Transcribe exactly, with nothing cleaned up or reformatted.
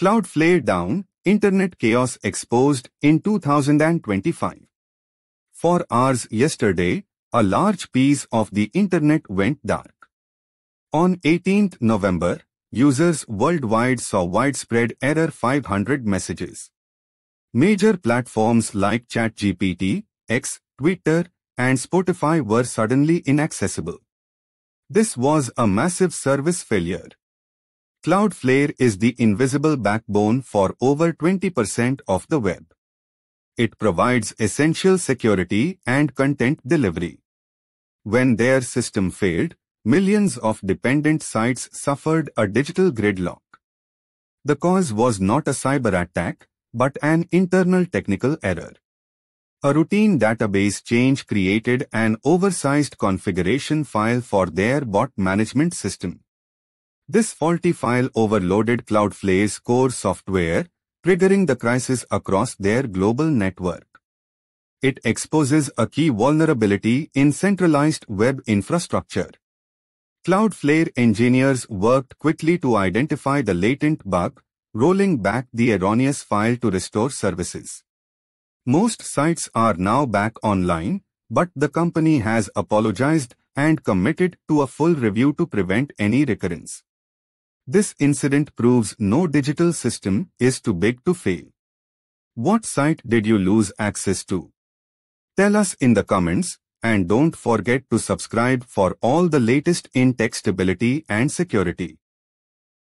Cloudflare down, internet chaos exposed in two thousand twenty-five. For hours yesterday, a large piece of the internet went dark. On eighteenth November, users worldwide saw widespread error five hundred messages. Major platforms like ChatGPT, X, Twitter, and Spotify were suddenly inaccessible. This was a massive service failure. Cloudflare is the invisible backbone for over twenty percent of the web. It provides essential security and content delivery. When their system failed, millions of dependent sites suffered a digital gridlock. The cause was not a cyber attack, but an internal technical error. A routine database change created an oversized configuration file for their bot management system. This faulty file overloaded Cloudflare's core software, triggering the crisis across their global network. It exposes a key vulnerability in centralized web infrastructure. Cloudflare engineers worked quickly to identify the latent bug, rolling back the erroneous file to restore services. Most sites are now back online, but the company has apologized and committed to a full review to prevent any recurrence. This incident proves no digital system is too big to fail. What site did you lose access to? Tell us in the comments, and don't forget to subscribe for all the latest in tech stability and security.